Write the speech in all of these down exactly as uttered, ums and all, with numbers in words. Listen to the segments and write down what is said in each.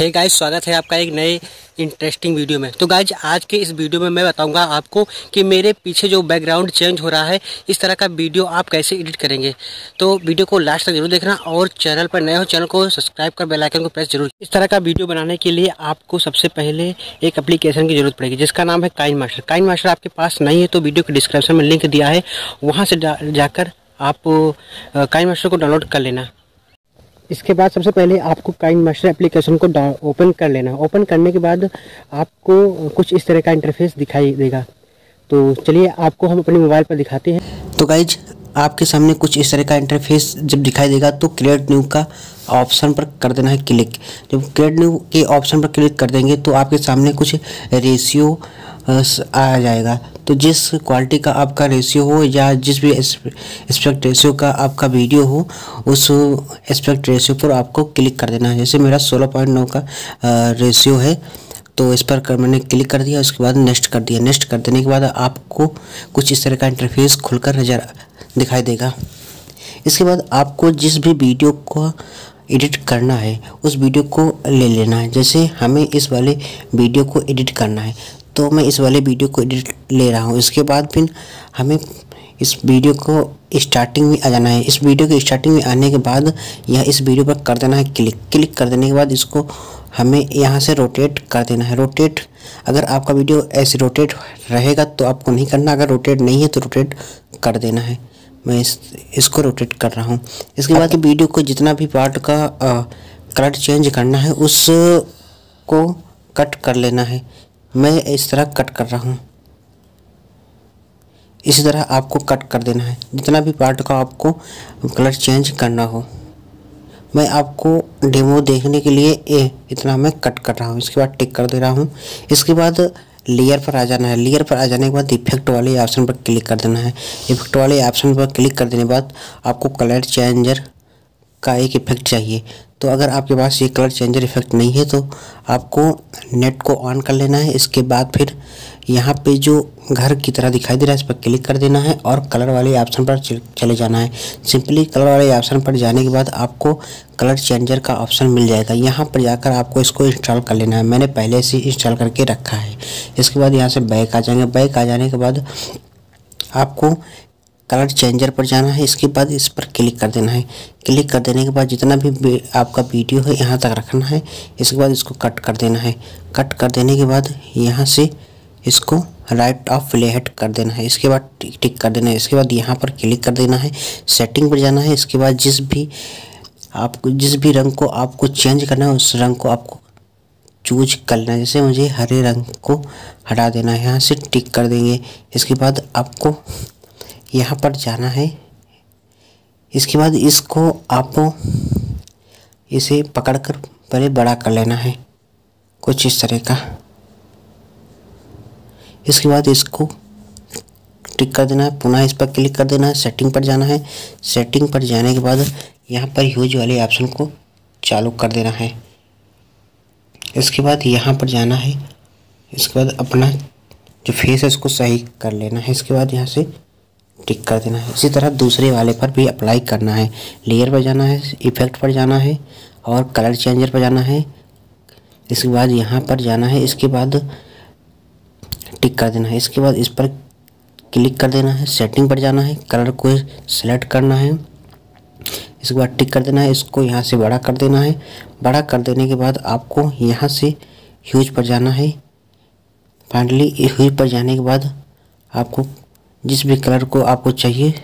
Hey guys, स्वागत है आपका एक नए इंटरेस्टिंग वीडियो में। तो गाइस, आज के इस वीडियो में मैं बताऊंगा आपको कि मेरे पीछे जो बैकग्राउंड चेंज हो रहा है, इस तरह का वीडियो आप कैसे एडिट करेंगे। तो वीडियो को लास्ट तक जरूर देखना, और चैनल पर नए हो चैनल को सब्सक्राइब कर बेल आइकन को प्रेस जरूर। इस तरह का वीडियो बनाने के लिए आपको सबसे पहले एक एप्लीकेशन की जरूरत पड़ेगी, जिसका नाम है काइनमास्टर। काइनमास्टर आपके पास नहीं है तो वीडियो के डिस्क्रिप्शन में लिंक दिया है, वहाँ से जाकर आप काइनमास्टर को डाउनलोड कर लेना। इसके बाद सबसे पहले आपको काइनमास्टर एप्लीकेशन को ओपन कर लेना। ओपन करने के बाद आपको कुछ इस तरह का इंटरफेस दिखाई देगा। तो चलिए आपको हम अपने मोबाइल पर दिखाते हैं। तो गाइज, आपके सामने कुछ इस तरह का इंटरफेस जब दिखाई देगा तो क्रिएट न्यू का ऑप्शन पर कर देना है क्लिक। जब क्रिएट न्यू के ऑप्शन पर क्लिक कर देंगे तो आपके सामने कुछ रेशियो आ जाएगा। तो जिस क्वालिटी का आपका रेशियो हो या जिस भी एस्पेक्ट रेशियो का आपका वीडियो हो, उस एस्पेक्ट रेशियो पर आपको क्लिक कर देना है। जैसे मेरा सोलह पॉइंट नौ का रेशियो है तो इस पर कर मैंने क्लिक कर दिया। उसके बाद नेक्स्ट कर दिया। नेक्स्ट कर देने के बाद आपको कुछ इस तरह का इंटरफेस खुलकर नजर दिखाई देगा। इसके बाद आपको जिस भी वीडियो को एडिट करना है उस वीडियो को ले लेना है। जैसे हमें इस वाले वीडियो को एडिट करना है तो मैं इस वाले वीडियो को एडिट ले रहा हूँ। इसके बाद फिर हमें इस वीडियो को स्टार्टिंग में आ जाना है। इस वीडियो के स्टार्टिंग में आने के बाद यह इस वीडियो पर कर देना है क्लिक। क्लिक कर देने के बाद इसको हमें यहाँ से रोटेट कर देना है। रोटेट अगर आपका वीडियो ऐसे रोटेट रहेगा तो आपको नहीं करना, अगर रोटेट नहीं है तो रोटेट कर देना है। मैं इस, इसको रोटेट कर रहा हूँ। इसके बाद वीडियो को जितना भी पार्ट का कलर चेंज करना है उसको कट कर लेना है। मैं इस तरह कट कर रहा हूँ। इसी तरह आपको कट कर देना है जितना भी पार्ट का आपको कलर चेंज करना हो। मैं आपको डेमो देखने के लिए ए, इतना मैं कट कर रहा हूँ। इसके बाद टिक कर दे रहा हूँ। इसके बाद लेयर पर आ जाना है। लेयर पर आ जाने के बाद इफेक्ट वाले ऑप्शन पर क्लिक कर देना है। इफेक्ट वाले ऑप्शन पर क्लिक कर देने के बाद आपको कलर चेंजर का एक इफेक्ट चाहिए। तो अगर आपके पास ये कलर चेंजर इफेक्ट नहीं है तो आपको नेट को ऑन कर लेना है। इसके बाद फिर यहाँ पे जो घर की तरह दिखाई दे रहा है इस पर क्लिक कर देना है और कलर वाले ऑप्शन पर चले जाना है। सिंपली कलर वाले ऑप्शन पर जाने के बाद आपको कलर चेंजर का ऑप्शन मिल जाएगा। यहाँ पर जाकर आपको इसको इंस्टॉल कर लेना है। मैंने पहले से इंस्टॉल करके रखा है। इसके बाद यहाँ से बैक आ जाएंगे। बैक आ जाने के बाद आपको कलर चेंजर पर जाना है। इसके बाद इस पर क्लिक कर देना है। क्लिक कर देने के बाद जितना भी आपका वीडियो है यहाँ तक रखना है। इसके बाद इसको कट कर देना है। कट कर देने के बाद यहाँ से इसको राइट ऑफ लेहट कर देना है। इसके बाद टिक कर देना है। इसके बाद यहाँ पर क्लिक कर देना है। सेटिंग पर जाना है। इसके बाद जिस भी आपको जिस भी रंग को आपको चेंज करना है उस रंग को आपको चूज कर लेना है। जैसे मुझे हरे रंग को हटा देना है, यहाँ से टिक कर देंगे। इसके बाद आपको यहाँ पर जाना है। इसके बाद इसको आपको इसे पकड़कर पहले बड़ा कर लेना है कुछ इस तरह का। इसके बाद इसको टिक कर देना है। पुनः इस पर क्लिक कर देना है। सेटिंग पर जाना है। सेटिंग पर जाने के बाद यहाँ पर ह्यूज वाले ऑप्शन को चालू कर देना है। इसके बाद यहाँ पर जाना है। इसके बाद अपना जो फेस है उसको सही कर लेना है। इसके बाद यहाँ से टिक कर देना है। इसी तरह दूसरे वाले पर भी अप्लाई करना है। लेयर पर जाना है। इफेक्ट पर जाना है और कलर चेंजर पर जाना है। इसके बाद यहाँ पर जाना है। इसके बाद टिक कर देना है। इसके बाद इस पर क्लिक कर देना है। सेटिंग पर जाना है। कलर को सेलेक्ट करना है। इसके बाद टिक कर देना है। इसको यहाँ से बड़ा कर देना है। बड़ा कर देने के बाद आपको यहाँ से ह्यूज पर जाना है। फाइनली ह्यूज पर जाने के बाद आपको जिस भी कलर को आपको चाहिए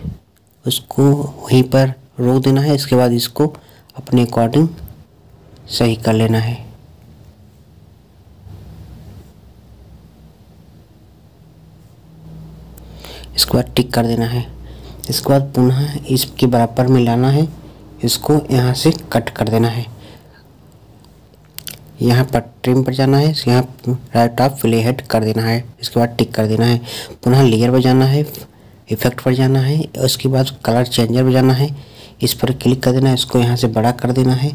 उसको वहीं पर रोक देना है। इसके बाद इसको अपने अकॉर्डिंग सही कर लेना है। इसके बाद टिक कर देना है। इसके बाद पुनः इसके बराबर में लाना है। इसको यहाँ से कट कर देना है। यहाँ पर ट्रिम पर जाना है। यहाँ राइट ऑफ प्ले हेड कर देना है। इसके बाद टिक कर देना है। पुनः लेयर पर जाना है। इफेक्ट पर जाना है। उसके बाद कलर चेंजर पर जाना है। इस पर क्लिक कर देना है। इसको यहाँ से बड़ा कर देना है।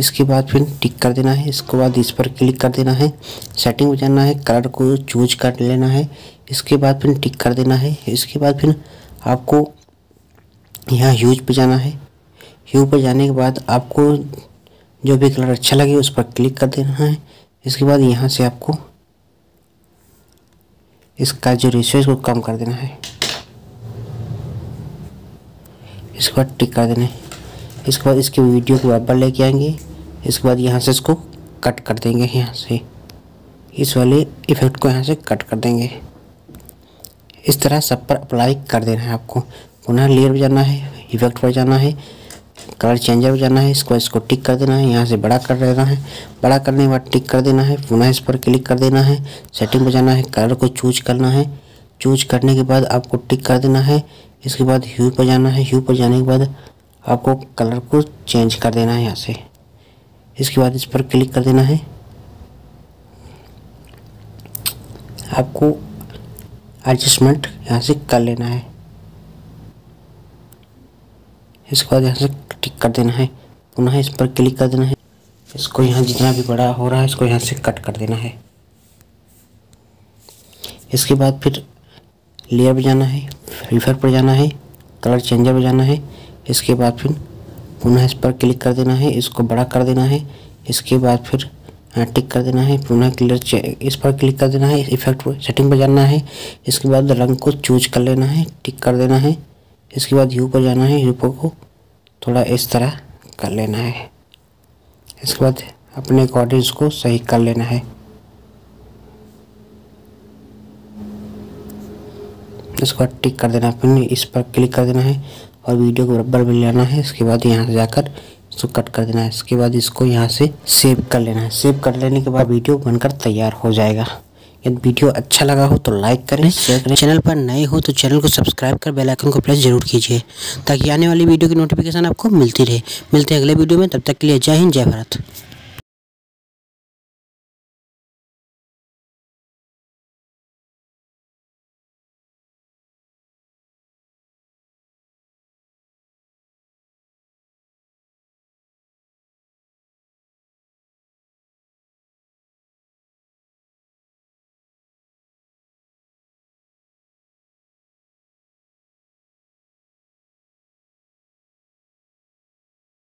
इसके बाद फिर टिक कर देना है। इसके बाद इस पर क्लिक कर देना है। सेटिंग पर जाना है। कलर को चूज कर लेना है। इसके बाद फिर टिक कर देना है। इसके बाद फिर आपको यहाँ ह्यूज पर जाना है। ह्यूज पर जाने के बाद आपको जो भी कलर अच्छा लगे उस पर क्लिक कर देना है। इसके बाद यहाँ से आपको इसका जो रेशियो इसको कम कर देना है, इसके बाद टिक कर देना है। इसके बाद इसके वीडियो को बराबर लेके आएंगे, इसके बाद यहाँ से इसको कट कर देंगे, यहाँ से इस वाले इफेक्ट को यहाँ से कट कर देंगे। इस तरह सब पर अप्लाई कर देना है आपको। पुनः लेयर पर जाना है, इफेक्ट पर जाना है, कलर चेंजर पर जाना है, इसको इसको टिक कर देना है, यहाँ से बड़ा कर देना है। बड़ा करने के बाद टिक कर देना है, पुनः इस पर क्लिक कर देना है, सेटिंग पर जाना है, कलर को चूज करना है। चूज करने के बाद आपको टिक कर देना है। इसके बाद ह्यू पर जाना है, ह्यू पर जाने के बाद आपको कलर को चेंज कर देना है यहाँ से। इसके बाद इस पर क्लिक कर देना है। आपको एडजस्टमेंट यहाँ से कर लेना है। इसके बाद यहाँ से टिक कर देना है, पुनः इस पर क्लिक कर देना है। इसको यहाँ जितना भी बड़ा हो रहा है इसको यहाँ से कट कर देना है। इसके बाद फिर लेयर पर जाना है, रिफर पर जाना है, कलर चेंजर पर जाना है। इसके बाद फिर पुनः इस पर क्लिक कर देना है, इसको बड़ा कर देना है। इसके बाद फिर टिक कर देना है, पुनः क्लियर इस पर क्लिक कर देना है, इफेक्ट पर सेटिंग पर जाना है। इसके बाद रंग को चूज कर लेना है, टिक कर देना है। इसके बाद ह्यू पर जाना है, ह्यू को थोड़ा इस तरह कर लेना है। इसके बाद अपने अकॉर्डिंग को सही कर लेना है। इसके बाद टिक कर देना है, फिर इस पर क्लिक कर देना है और वीडियो को बराबर में लेना है। इसके बाद यहाँ से जाकर इसको कट कर देना है। इसके बाद इसको यहाँ से सेव कर लेना है। सेव कर लेने के बाद वीडियो बनकर तैयार हो जाएगा। यदि वीडियो अच्छा लगा हो तो लाइक करें, शेयर करें। चैनल पर नए हो तो चैनल को सब्सक्राइब कर बेल आइकन को प्रेस जरूर कीजिए ताकि आने वाली वीडियो की नोटिफिकेशन आपको मिलती रहे। मिलते हैं अगले वीडियो में, तब तक के लिए जय हिंद जय भारत।